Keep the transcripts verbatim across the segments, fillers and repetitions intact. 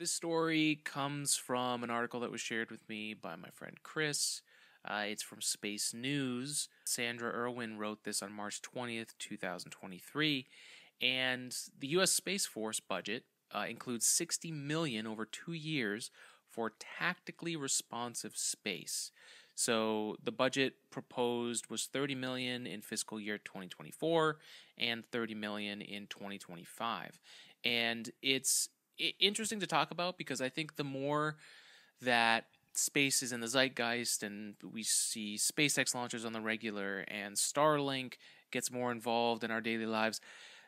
This story comes from an article that was shared with me by my friend Chris. Uh, it's from Space News. Sandra Irwin wrote this on March twentieth, two thousand twenty-three. And the U S Space Force budget uh, includes sixty million dollars over two years for tactically responsive space. So the budget proposed was thirty million dollars in fiscal year twenty twenty-four and thirty million dollars in twenty twenty-five. And it's interesting to talk about because I think the more that space is in the zeitgeist and we see SpaceX launches on the regular and Starlink gets more involved in our daily lives,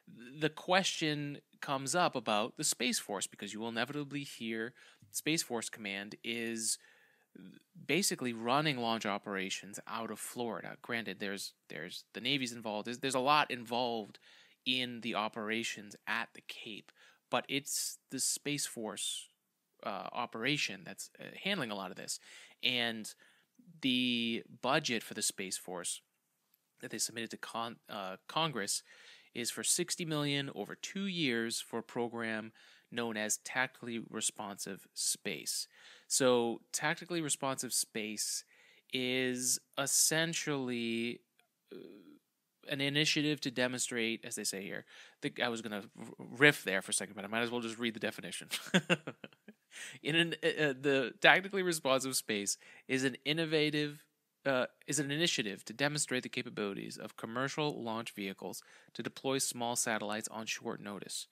the question comes up about the Space Force, because you will inevitably hear Space Force Command is basically running launch operations out of Florida. Granted, there's there's the Navy's involved. There's, there's a lot involved in the operations at the Cape, but it's the Space Force uh, operation that's handling a lot of this. And the budget for the Space Force that they submitted to con uh, Congress is for sixty million dollars over two years for a program known as Tactically Responsive Space. So Tactically Responsive Space is essentially an initiative to demonstrate, as they say here, the, I was going to riff there for a second, but I might as well just read the definition. In an, uh, the Tactically Responsive Space is an innovative Uh, is an initiative to demonstrate the capabilities of commercial launch vehicles to deploy small satellites on short notice.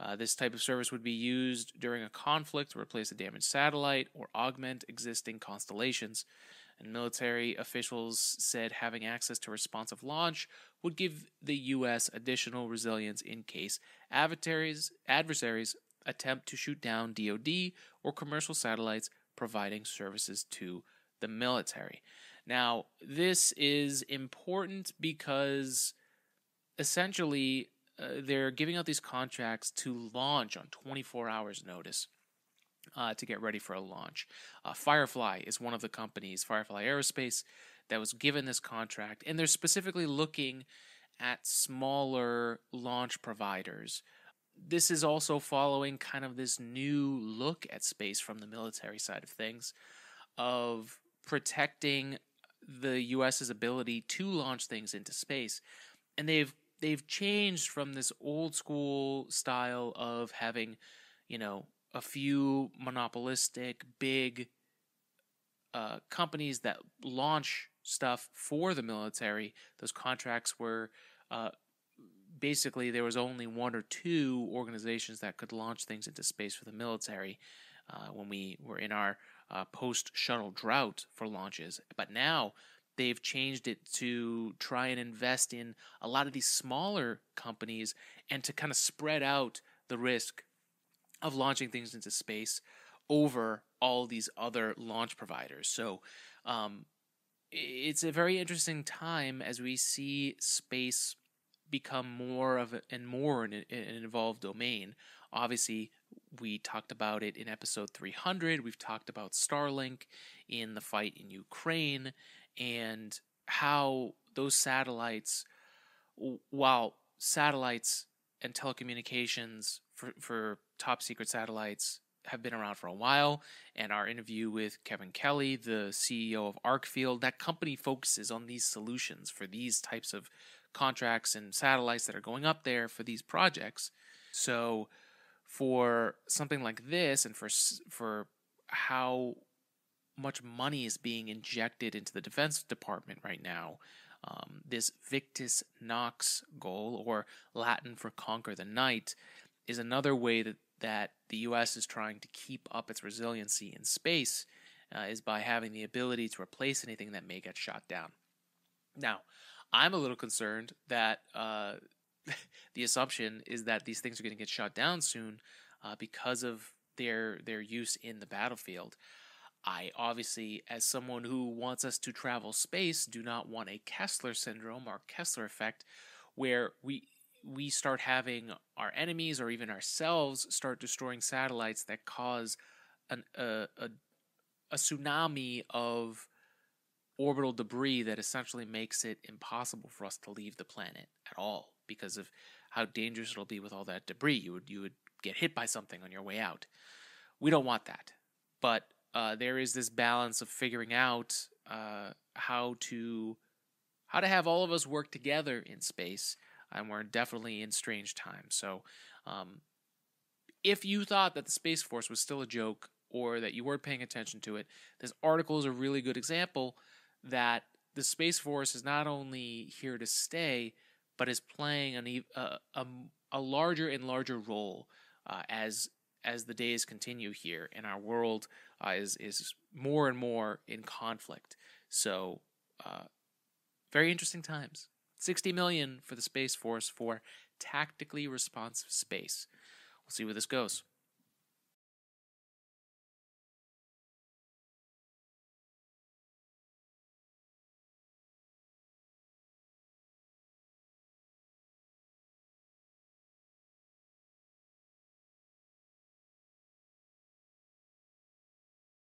Uh, this type of service would be used during a conflict to replace a damaged satellite or augment existing constellations. And military officials said having access to responsive launch would give the U S additional resilience in case adversaries, adversaries attempt to shoot down D O D or commercial satellites providing services to the military. Now, this is important because essentially uh, they're giving out these contracts to launch on twenty-four hours notice uh, to get ready for a launch. Uh, Firefly is one of the companies, Firefly Aerospace, that was given this contract, and they're specifically looking at smaller launch providers. This is also following kind of this new look at space from the military side of things, of protecting the U S's ability to launch things into space. And they've they've changed from this old school style of having, you know, a few monopolistic big uh, companies that launch stuff for the military. Those contracts were uh, basically there was only one or two organizations that could launch things into space for the military uh, when we were in our Uh, post-shuttle drought for launches. But now they've changed it to try and invest in a lot of these smaller companies and to kind of spread out the risk of launching things into space over all these other launch providers. So um, it's a very interesting time as we see space become more of a, and more an, an involved domain. Obviously, we talked about it in episode three hundred. We've talked about Starlink in the fight in Ukraine and how those satellites, while satellites and telecommunications for, for top secret satellites have been around for a while, and our interview with Kevin Kelly, the C E O of Arcfield, that company focuses on these solutions for these types of contracts and satellites that are going up there for these projects. So for something like this, and for for how much money is being injected into the Defense Department right now, um, this Victus Nox goal, or Latin for conquer the night, is another way that, that the U S is trying to keep up its resiliency in space, uh, is by having the ability to replace anything that may get shot down. Now, I'm a little concerned that uh, the assumption is that these things are going to get shot down soon uh, because of their their use in the battlefield. I obviously, as someone who wants us to travel space, do not want a Kessler syndrome or Kessler effect where we we start having our enemies or even ourselves start destroying satellites that cause an, a, a, a tsunami of orbital debris that essentially makes it impossible for us to leave the planet at all, because of how dangerous it'll be with all that debris. You would you would get hit by something on your way out. We don't want that. But uh, there is this balance of figuring out uh, how to how to have all of us work together in space, and we're definitely in strange times. So um, if you thought that the Space Force was still a joke or that you weren't paying attention to it, this article is a really good example that the Space Force is not only here to stay, but is playing an, uh, a, a larger and larger role uh, as as the days continue here, and our world uh, is is more and more in conflict. So, uh, very interesting times. sixty million dollars for the Space Force for Tactically Responsive Space. We'll see where this goes.